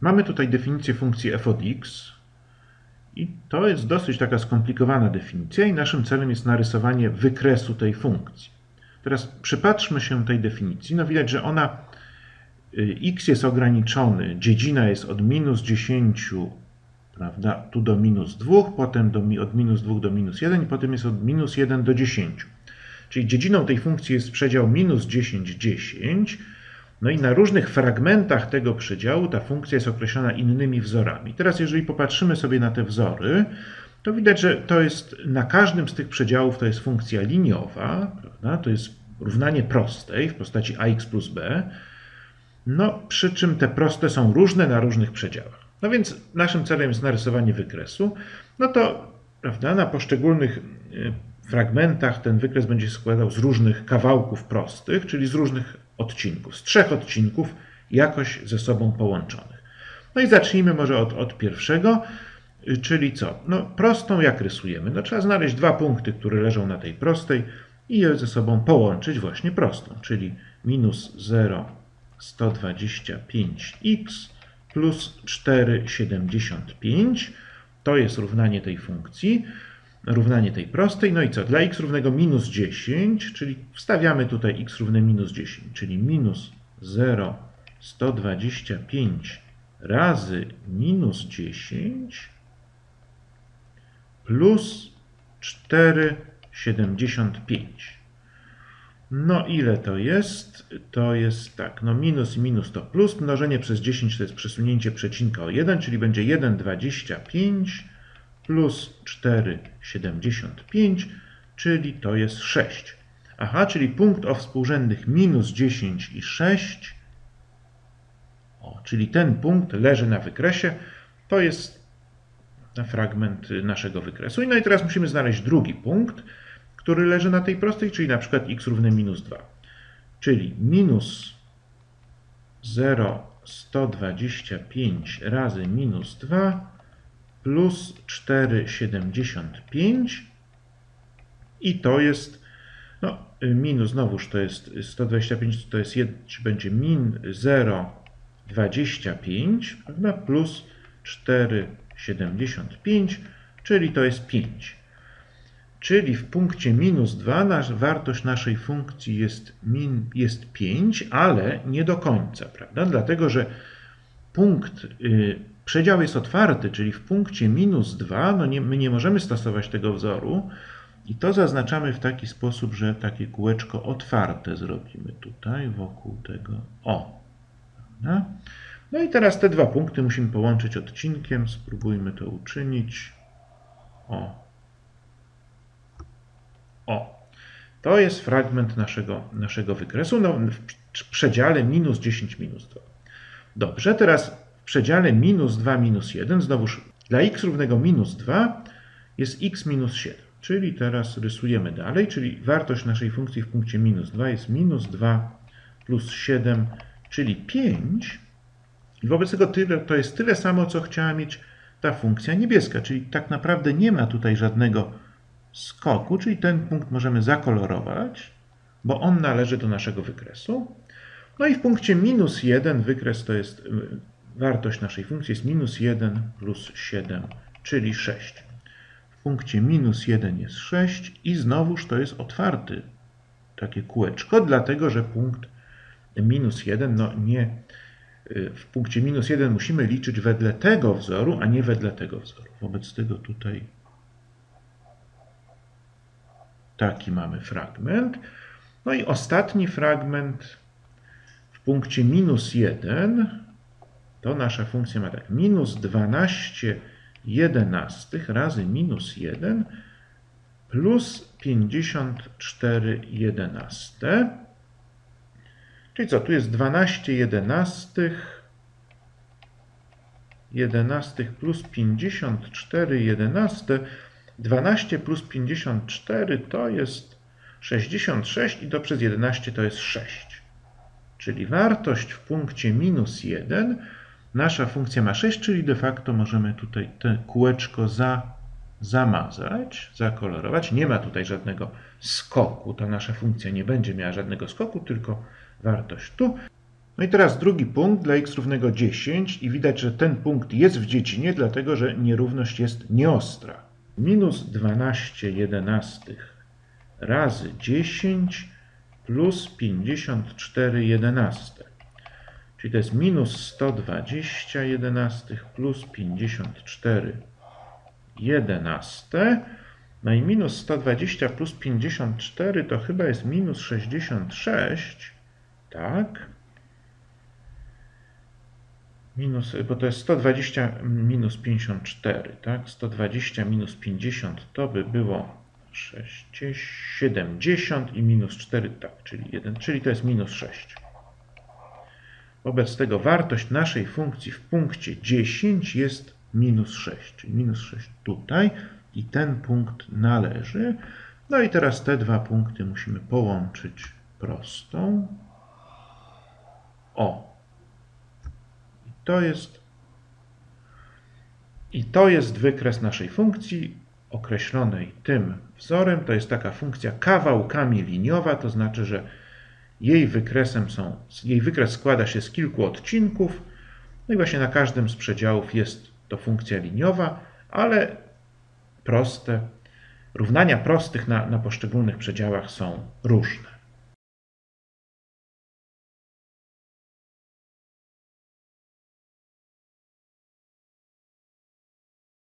Mamy tutaj definicję funkcji f od x i to jest dosyć taka skomplikowana definicja i naszym celem jest narysowanie wykresu tej funkcji. Teraz przypatrzmy się tej definicji. No widać, że ona, x jest ograniczony, dziedzina jest od minus 10, prawda, tu do minus 2, potem od minus 2 do minus 1 i potem jest od minus 1 do 10. Czyli dziedziną tej funkcji jest przedział minus 10, 10. No i na różnych fragmentach tego przedziału ta funkcja jest określona innymi wzorami. Teraz jeżeli popatrzymy sobie na te wzory, to widać, że to jest na każdym z tych przedziałów to jest funkcja liniowa, prawda? To jest równanie prostej w postaci ax plus b, no przy czym te proste są różne na różnych przedziałach. No więc naszym celem jest narysowanie wykresu, no to prawda, na poszczególnych fragmentach ten wykres będzie składał z różnych kawałków prostych, czyli z różnych odcinków, z 3 odcinków jakoś ze sobą połączonych. No i zacznijmy może od pierwszego, czyli co? No prostą jak rysujemy? No trzeba znaleźć dwa punkty, które leżą na tej prostej i je ze sobą połączyć właśnie prostą, czyli minus 0,125x plus 4,75. To jest równanie tej funkcji, równanie tej prostej. No i co? Dla x równego minus 10, czyli wstawiamy tutaj x równe minus 10, czyli minus 0,125 razy minus 10 plus 4,75. No ile to jest? To jest tak, no minus i minus to plus, mnożenie przez 10 to jest przesunięcie przecinka o 1, czyli będzie 1,25 plus 4,75, czyli to jest 6. Aha, czyli punkt o współrzędnych minus 10 i 6, o, czyli ten punkt leży na wykresie, to jest fragment naszego wykresu. No i teraz musimy znaleźć drugi punkt, który leży na tej prostej, czyli na przykład x równe minus 2. Czyli minus 0,125 razy minus 2 plus 4,75 i to jest, no minus znowuż to jest 125, to jest, będzie min 0,25, prawda, plus 4,75, czyli to jest 5. Czyli w punkcie minus 2 wartość naszej funkcji jest 5, ale nie do końca, prawda? Dlatego, że przedział jest otwarty, czyli w punkcie minus 2 no my nie możemy stosować tego wzoru i to zaznaczamy w taki sposób, że takie kółeczko otwarte zrobimy tutaj wokół tego O. Prawda? No i teraz te dwa punkty musimy połączyć odcinkiem. Spróbujmy to uczynić. O. O, to jest fragment naszego wykresu, no, w przedziale minus 10, minus 2. Dobrze, teraz w przedziale minus 2, minus 1, znowuż dla x równego minus 2 jest x minus 7, czyli teraz rysujemy dalej, czyli wartość naszej funkcji w punkcie minus 2 jest minus 2 plus 7, czyli 5. I wobec tego to jest tyle samo, co chciała mieć ta funkcja niebieska, czyli tak naprawdę nie ma tutaj żadnego skoku, czyli ten punkt możemy zakolorować, bo on należy do naszego wykresu. No i w punkcie minus 1 wykres to jest, wartość naszej funkcji jest minus 1 plus 7, czyli 6. W punkcie minus 1 jest 6 i znowuż to jest otwarty takie kółeczko, dlatego że punkt minus 1, no nie, w punkcie minus 1 musimy liczyć wedle tego wzoru, a nie wedle tego wzoru. Wobec tego tutaj taki mamy fragment. No i ostatni fragment w punkcie minus 1, to nasza funkcja ma tak, minus 12 jedenastych razy minus 1 plus 54 jedenaste. Czyli co, tu jest 12 jedenastych plus 54 jedenaste. 12 plus 54 to jest 66 i to przez 11 to jest 6. Czyli wartość w punkcie minus 1, nasza funkcja ma 6, czyli de facto możemy tutaj to kółeczko zamazać, zakolorować. Nie ma tutaj żadnego skoku, ta nasza funkcja nie będzie miała żadnego skoku, tylko wartość tu. No i teraz drugi punkt dla x równego 10 i widać, że ten punkt jest w dziedzinie, dlatego że nierówność jest nieostra. Minus 12/11 razy 10 plus 54/11. Czyli to jest minus 120/11 plus 54/11. No i minus 120 plus 54 to chyba jest minus 66. Tak. Minus, bo to jest 120 minus 54, tak? 120 minus 50 to by było 60, 70 i minus 4, tak, czyli 1, czyli to jest minus 6. Wobec tego wartość naszej funkcji w punkcie 10 jest minus 6, czyli minus 6 tutaj i ten punkt należy. No i teraz te dwa punkty musimy połączyć prostą. O! I to jest wykres naszej funkcji określonej tym wzorem. To jest taka funkcja kawałkami liniowa, to znaczy, że jej wykres składa się z kilku odcinków. No i właśnie na każdym z przedziałów jest to funkcja liniowa, ale równania prostych na poszczególnych przedziałach są różne.